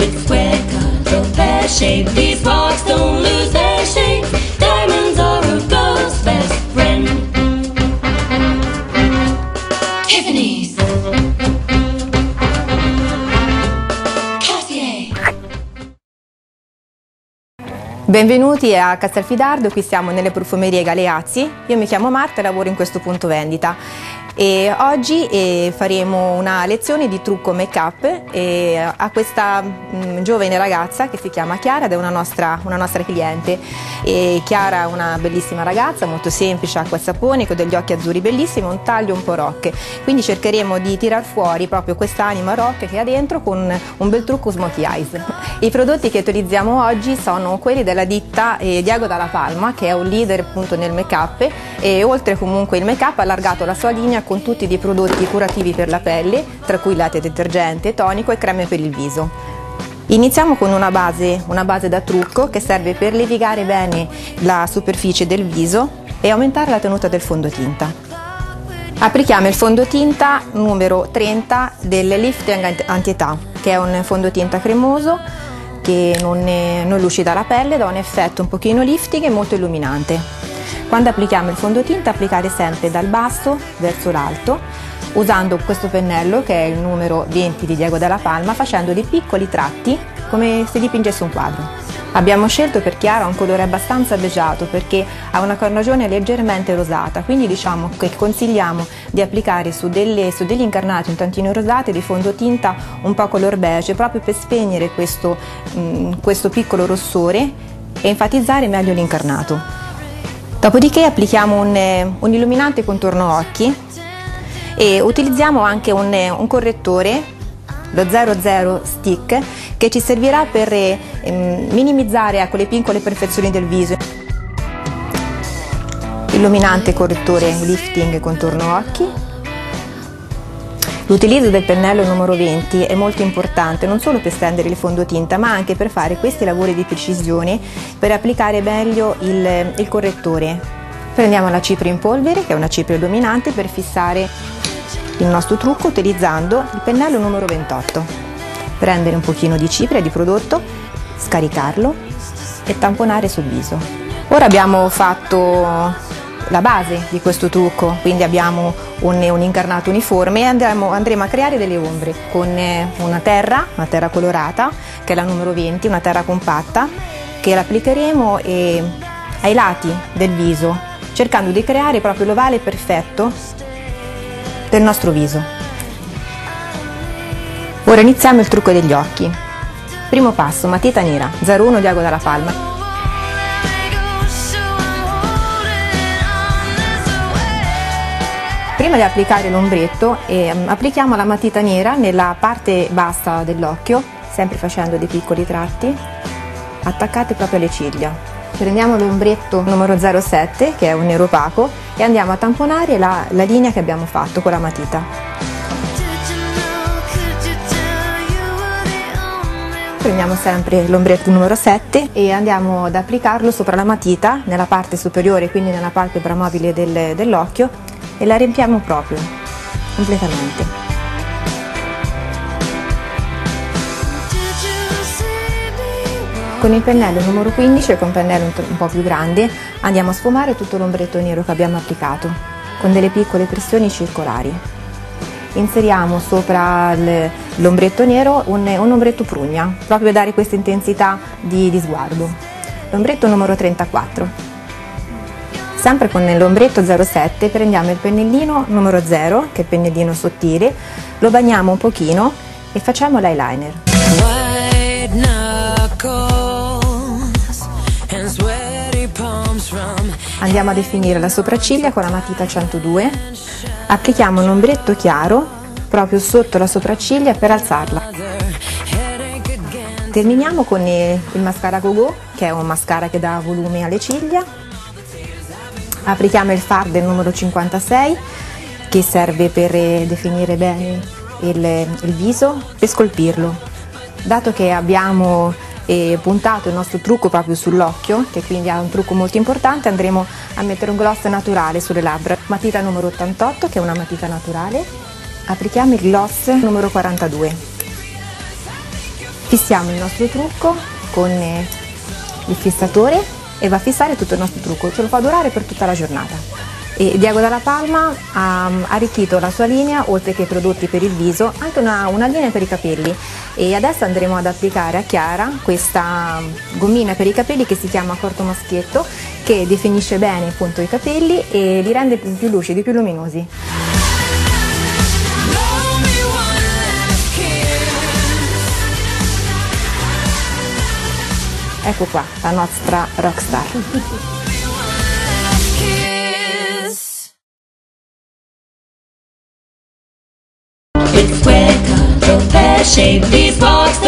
with a square cut, go pear shape. These rocks don't lose their shape. Diamonds are a girl's best friend. Tiffany's, Cartier. Benvenuti a Castelfidardo, qui siamo nelle profumerie Galeazzi. Io mi chiamo Marta e lavoro in questo punto vendita. E oggi faremo una lezione di trucco make-up a questa giovane ragazza che si chiama Chiara ed è una nostra cliente. E Chiara è una bellissima ragazza, molto semplice, acqua e sapone, con degli occhi azzurri bellissimi, un taglio un po' rock. Quindi cercheremo di tirar fuori proprio quest'anima rock che ha dentro con un bel trucco Smoky Eyes. I prodotti che utilizziamo oggi sono quelli della ditta Diego Dalla Palma, che è un leader appunto nel make-up, e oltre comunque il make-up ha allargato la sua linea con tutti dei prodotti curativi per la pelle, tra cui latte detergente, tonico e creme per il viso. Iniziamo con una base da trucco che serve per levigare bene la superficie del viso e aumentare la tenuta del fondotinta. Applichiamo il fondotinta numero 30 del Lift Antietà, che è un fondotinta cremoso che non lucida la pelle, dà un effetto un pochino lifting e molto illuminante. Quando applichiamo il fondotinta, applicare sempre dal basso verso l'alto, usando questo pennello che è il numero 20 di Diego Dalla Palma, facendo dei piccoli tratti come se dipingesse un quadro. Abbiamo scelto per Chiara un colore abbastanza beggiato perché ha una carnagione leggermente rosata, quindi diciamo che consigliamo di applicare su degli incarnati un tantino rosati di fondotinta un po' color beige, proprio per spegnere questo piccolo rossore e enfatizzare meglio l'incarnato. Dopodiché applichiamo un illuminante contorno occhi e utilizziamo anche un correttore, lo 00 stick, che ci servirà per minimizzare quelle piccole imperfezioni del viso. Illuminante, correttore, lifting, contorno occhi. L'utilizzo del pennello numero 20 è molto importante non solo per stendere il fondotinta, ma anche per fare questi lavori di precisione, per applicare meglio il correttore. Prendiamo la cipria in polvere, che è una cipria illuminante, per fissare il nostro trucco utilizzando il pennello numero 28. Prendere un pochino di cipria di prodotto, scaricarlo e tamponare sul viso. Ora abbiamo fatto la base di questo trucco, quindi abbiamo un incarnato uniforme e andremo a creare delle ombre con una terra colorata, che è la numero 20, una terra compatta, che l'applicheremo ai lati del viso, cercando di creare proprio l'ovale perfetto del nostro viso. Ora iniziamo il trucco degli occhi. Primo passo, matita nera, 01 Diego Dalla Palma. Prima di applicare l'ombretto applichiamo la matita nera nella parte bassa dell'occhio, sempre facendo dei piccoli tratti attaccati proprio alle ciglia. Prendiamo l'ombretto numero 07, che è un nero opaco, e andiamo a tamponare la linea che abbiamo fatto con la matita. Prendiamo sempre l'ombretto numero 7 e andiamo ad applicarlo sopra la matita, nella parte superiore, quindi nella palpebra mobile dell'occhio, e la riempiamo proprio, completamente. Con il pennello numero 15, con un pennello un po' più grande, andiamo a sfumare tutto l'ombretto nero che abbiamo applicato, con delle piccole pressioni circolari. Inseriamo sopra l'ombretto nero un ombretto prugna, proprio per dare questa intensità di sguardo. L'ombretto numero 34. Sempre con l'ombretto 07 prendiamo il pennellino numero 0, che è il pennellino sottile, lo bagniamo un pochino e facciamo l'eyeliner. Andiamo a definire la sopracciglia con la matita 102, applichiamo un ombretto chiaro proprio sotto la sopracciglia per alzarla. Terminiamo con il mascara GoGo, che è un mascara che dà volume alle ciglia. Applichiamo il fard numero 56, che serve per definire bene il viso e scolpirlo. Dato che abbiamo puntato il nostro trucco proprio sull'occhio, che quindi è un trucco molto importante, andremo a mettere un gloss naturale sulle labbra. Matita numero 88, che è una matita naturale, applichiamo il gloss numero 42. Fissiamo il nostro trucco con il fissatore e va a fissare tutto il nostro trucco, ce lo fa durare per tutta la giornata. E Diego Dalla Palma ha arricchito la sua linea, oltre che i prodotti per il viso, anche una linea per i capelli, e adesso andremo ad applicare a Chiara questa gommina per i capelli che si chiama corto maschietto, che definisce bene appunto i capelli e li rende più lucidi, più luminosi. Ecco qua, la nostra rockstar. It's quicker, the pear-shaped beatbox.